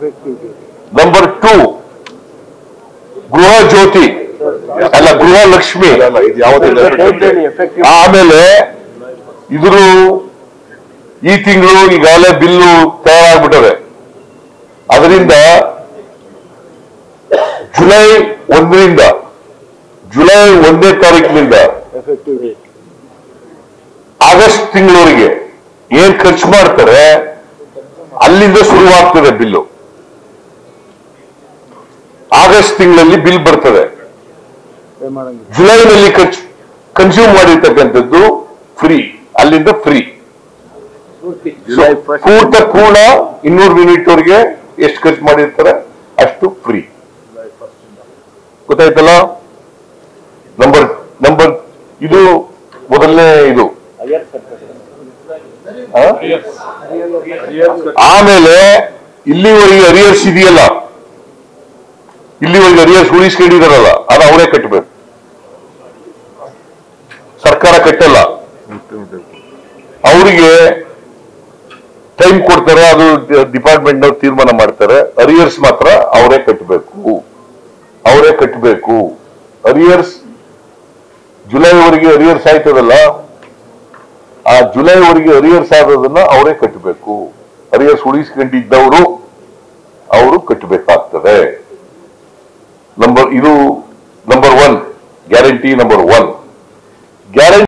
نمبر 2 جروها جوتي الا جروها لಕ್ಷ್ಮಿ ಆಮೇಲೆ ಇದ್ರು ಈ ತಿಂಗಳು ಈಗಾಗಲೇ ಬಿಲ್ಲು ತಯಾರಾಗಿಬಿಟ್ಟಿದೆ ಅದರಿಂದ ಜುಲೈ 1 ತಾರೀಕಿನಿಂದ ಆಗಸ್ಟ್ ತಿಂಗಳವರೆಗೆ ಏನು ಖರ್ಚು ಮಾಡ್ತಾರೆ ಅಲ್ಲಿಂದ ಶುರುವಾಗ್ತದೆ ಬಿಲ್ಲು ಆಗಸ್ಟ್ ತಿಂಗಳಲ್ಲಿ ಬಿಲ್ ಬರ್ತದೆ ಜುಲೈನಲ್ಲಿ ಕನ್ಸ್ಯೂಮ್ ಮಾಡಿರ್ತಕ್ಕಂಥದ್ದು ಫ್ರೀ ಅಲ್ಲಿಂದ ಫ್ರೀ ಪೂರ್ತಿ ಪೂರ್ಣ 200 ಯೂನಿಟ್ ವರೆಗೆ ಎಷ್ಟು ಖರ್ಚು ಮಾಡಿರ್ತಾರೆ ಅಷ್ಟು ಫ್ರೀ ಗೊತ್ತಾಯ್ತಲ್ಲ ನಂಬರ್ ಇದು ಮೊದಲನೇ ಇದು ಆಮೇಲೆ ಇಲ್ಲಿವರೆಗೆ ಅರಿಯರ್ಸ್ ಇದೆಯಲ್ಲ ಇಲ್ಲಿವರೆಗೆ ಅರಿಯರ್ಸ್ ಉಳಿಸ್ಕೊಂಡಿದ್ದಾರಲ್ಲ ಅದು ಅವರೇ ಕಟ್ಟಬೇಕು ಸರ್ಕಾರ ಕಟ್ಟಲ್ಲ ಅವರಿಗೆ ಟೈಮ್ ಕೊಡ್ತಾರೆ ಅದು ಡಿಪಾರ್ಟ್ಮೆಂಟ್ ನವರು ತೀರ್ಮಾನ ಮಾಡ್ತಾರೆ ಅರಿಯರ್ಸ್ ಮಾತ್ರ ಅವರೇ ಕಟ್ಟಬೇಕು ಅರಿಯರ್ಸ್ ಜುಲೈವರೆಗೆ ಅರಿಯರ್ಸ್ ಆಯ್ತದಲ್ಲ ಆ ಜುಲೈವರೆಗೆ ಅರಿಯರ್ಸ್ ಆಗೋದನ್ನ ಅವರೇ ಕಟ್ಟಬೇಕು ಅರಿಯರ್ಸ್ ಉಳಿಸ್ಕೊಂಡಿದ್ದವರು ಅವರು ಕಟ್ಟಬೇಕಾಗ್ತದೆ ನಂಬರ್ ಇದು ನಂಬರ್ 1 ಗ್ಯಾರಂಟಿ ನಂಬರ್ 1 ಗ್ಯಾರಂಟಿ